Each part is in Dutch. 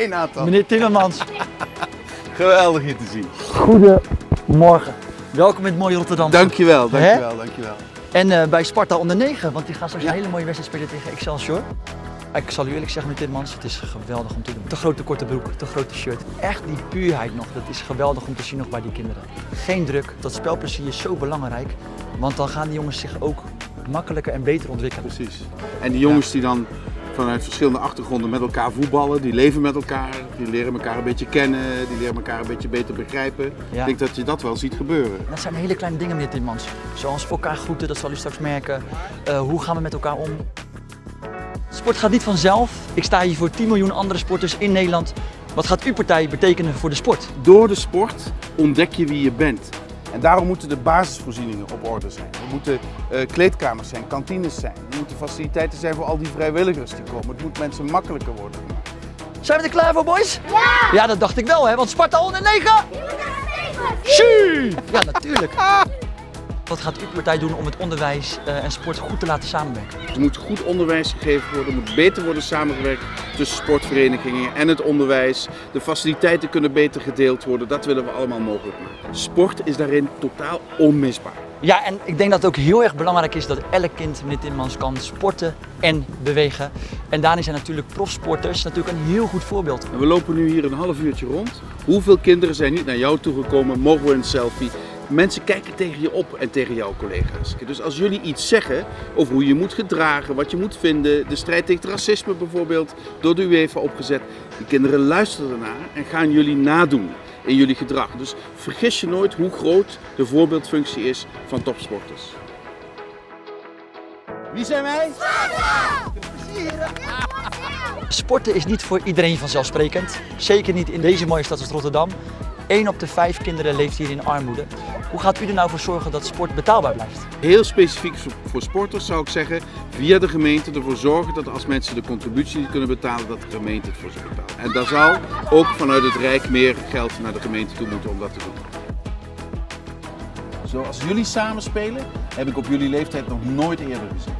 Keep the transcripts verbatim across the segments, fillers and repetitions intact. Hey Nathan. Meneer Timmermans. Geweldig je te zien. Goedemorgen. Welkom in het mooie Rotterdam. Dankjewel, dankjewel, dankjewel. En uh, bij Sparta onder negen, want die gaan straks ja. een hele mooie wedstrijd spelen tegen Excelsior. Ik zal u eerlijk zeggen, meneer Timmermans, het is geweldig om te doen. Te grote korte broek, te grote shirt. Echt die puurheid nog, dat is geweldig om te zien nog bij die kinderen. Geen druk, dat spelplezier is zo belangrijk, want dan gaan die jongens zich ook makkelijker en beter ontwikkelen. Precies. En die jongens ja. die dan vanuit verschillende achtergronden met elkaar voetballen, die leven met elkaar, die leren elkaar een beetje kennen, die leren elkaar een beetje beter begrijpen. Ja. Ik denk dat je dat wel ziet gebeuren. Dat zijn hele kleine dingen, meneer Timmermans. Zoals elkaar groeten, dat zal u straks merken. Uh, hoe gaan we met elkaar om? Sport gaat niet vanzelf. Ik sta hier voor tien miljoen andere sporters in Nederland. Wat gaat uw partij betekenen voor de sport? Door de sport ontdek je wie je bent. En daarom moeten de basisvoorzieningen op orde zijn. Er moeten uh, kleedkamers zijn, kantines zijn. Er moeten faciliteiten zijn voor al die vrijwilligers die komen. Het moet mensen makkelijker worden gemaakt. Zijn we er klaar voor, boys? Ja! Ja, dat dacht ik wel, hè? Want Sparta honderdnegen! Shoo! Ja, natuurlijk. Wat gaat uw partij doen om het onderwijs en sport goed te laten samenwerken? Er moet goed onderwijs gegeven worden, er moet beter worden samengewerkt tussen sportverenigingen en het onderwijs. De faciliteiten kunnen beter gedeeld worden, dat willen we allemaal mogelijk maken. Sport is daarin totaal onmisbaar. Ja, en ik denk dat het ook heel erg belangrijk is dat elk kind, meneer Timmermans, kan sporten en bewegen. En daarin zijn natuurlijk profsporters natuurlijk een heel goed voorbeeld. En we lopen nu hier een half uurtje rond. Hoeveel kinderen zijn niet naar jou toegekomen? Mogen we een selfie? Mensen kijken tegen je op en tegen jouw collega's. Dus als jullie iets zeggen over hoe je moet gedragen, wat je moet vinden, de strijd tegen het racisme bijvoorbeeld, door de UEFA opgezet. De kinderen luisteren ernaar en gaan jullie nadoen in jullie gedrag. Dus vergis je nooit hoe groot de voorbeeldfunctie is van topsporters. Wie zijn wij? Sporten is niet voor iedereen vanzelfsprekend. Zeker niet in deze mooie stad als Rotterdam. Eén op de vijf kinderen leeft hier in armoede. Hoe gaat u er nou voor zorgen dat sport betaalbaar blijft? Heel specifiek voor sporters zou ik zeggen, via de gemeente ervoor zorgen dat als mensen de contributie niet kunnen betalen, dat de gemeente het voor ze betaalt. En daar zal ook vanuit het Rijk meer geld naar de gemeente toe moeten om dat te doen. Zoals jullie samen spelen, heb ik op jullie leeftijd nog nooit eerder gezien.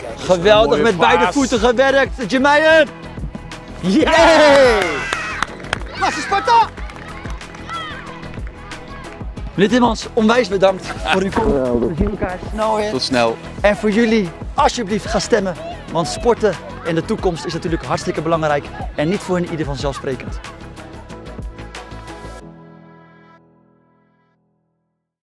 Kijk, geweldig met paas. Beide voeten gewerkt, Jemijn! Yeah! Klasse Sparta! Meneer Timmermans, onwijs bedankt voor uw komst. We zien elkaar snel weer. Tot snel. En voor jullie, alsjeblieft, ga stemmen. Want sporten in de toekomst is natuurlijk hartstikke belangrijk en niet voor een ieder vanzelfsprekend.